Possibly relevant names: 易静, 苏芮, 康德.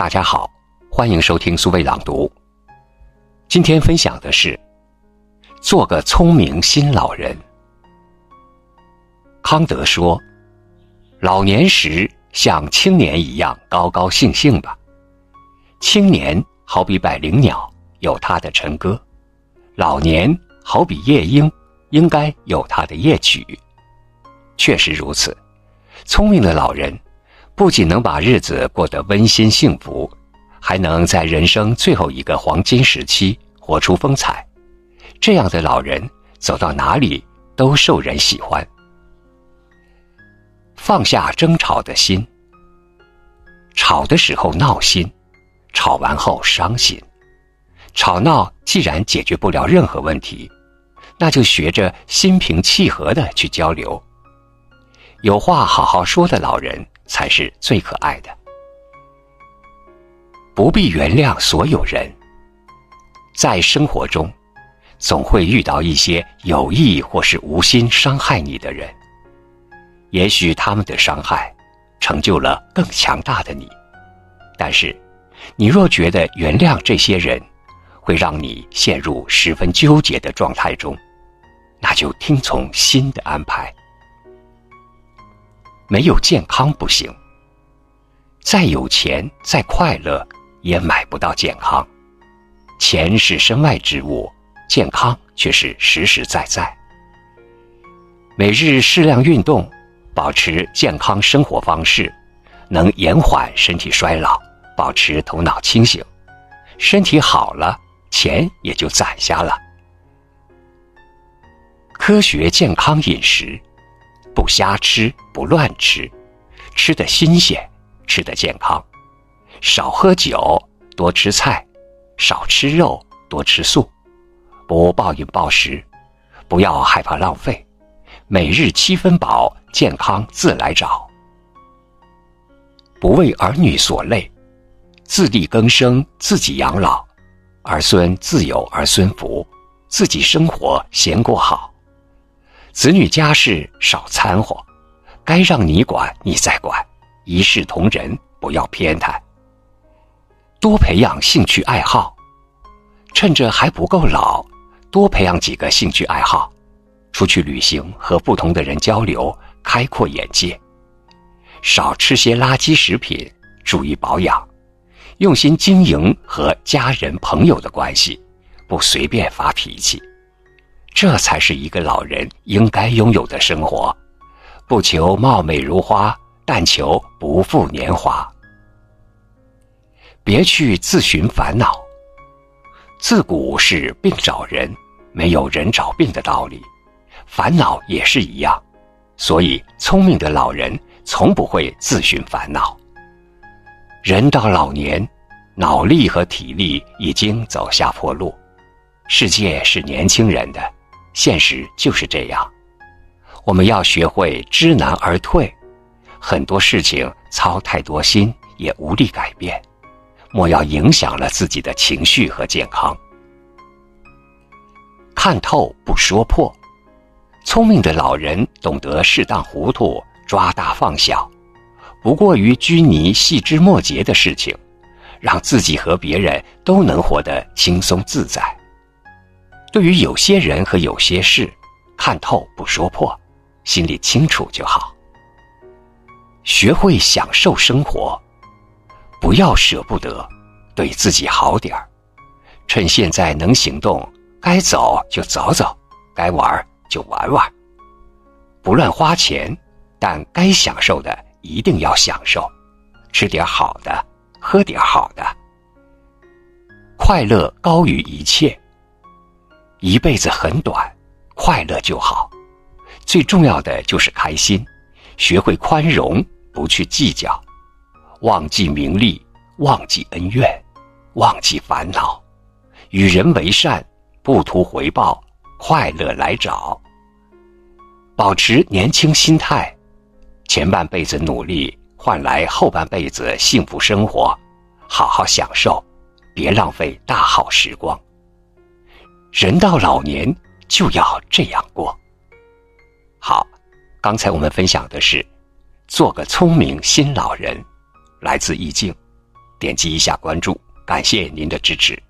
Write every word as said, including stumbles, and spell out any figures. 大家好，欢迎收听苏芮朗读。今天分享的是做个聪明新老人。康德说，老年时像青年一样高高兴兴吧。青年好比百灵鸟，有它的晨歌；老年好比夜莺，应该有它的夜曲。确实如此，聪明的老人不仅能把日子过得温馨幸福，还能在人生最后一个黄金时期活出风采。这样的老人走到哪里都受人喜欢。放下争吵的心。吵的时候闹心，吵完后伤心。吵闹既然解决不了任何问题，那就学着心平气和地去交流。有话好好说的老人才是最可爱的。不必原谅所有人。在生活中，总会遇到一些有意或是无心伤害你的人。也许他们的伤害成就了更强大的你，但是，你若觉得原谅这些人会让你陷入十分纠结的状态中，那就听从心的安排。没有健康不行，再有钱再快乐也买不到健康。钱是身外之物，健康却是实实在在。每日适量运动，保持健康生活方式，能延缓身体衰老，保持头脑清醒。身体好了，钱也就攒下了。科学健康饮食，不瞎吃，不乱吃，吃得新鲜，吃得健康。少喝酒，多吃菜，少吃肉，多吃素。不暴饮暴食，不要害怕浪费。每日七分饱，健康自来找。不为儿女所累，自力更生，自己养老，儿孙自有儿孙福，自己生活闲过好。子女家事少掺和，该让你管你再管，一视同仁，不要偏袒。多培养兴趣爱好，趁着还不够老，多培养几个兴趣爱好，出去旅行，和不同的人交流，开阔眼界。少吃些垃圾食品，注意保养，用心经营和家人朋友的关系，不随便发脾气。这才是一个老人应该拥有的生活，不求貌美如花，但求不负年华。别去自寻烦恼。自古是病找人，没有人找病的道理，烦恼也是一样，所以聪明的老人从不会自寻烦恼。人到老年，脑力和体力已经走下坡路。世界是年轻人的，现实就是这样。我们要学会知难而退，很多事情操太多心也无力改变，莫要影响了自己的情绪和健康。看透不说破，聪明的老人懂得适当糊涂，抓大放小，不过于拘泥细枝末节的事情，让自己和别人都能活得轻松自在。对于有些人和有些事，看透不说破，心里清楚就好。学会享受生活，不要舍不得，对自己好点儿。趁现在能行动，该走就早走，该玩就玩玩。不乱花钱，但该享受的一定要享受，吃点好的，喝点好的。快乐高于一切。一辈子很短，快乐就好。最重要的就是开心，学会宽容，不去计较，忘记名利，忘记恩怨，忘记烦恼，与人为善，不图回报，快乐来找。保持年轻心态，前半辈子努力换来后半辈子幸福生活，好好享受，别浪费大好时光。人到老年就要这样过。好，刚才我们分享的是做个聪明新老人，来自易静。点击一下关注，感谢您的支持。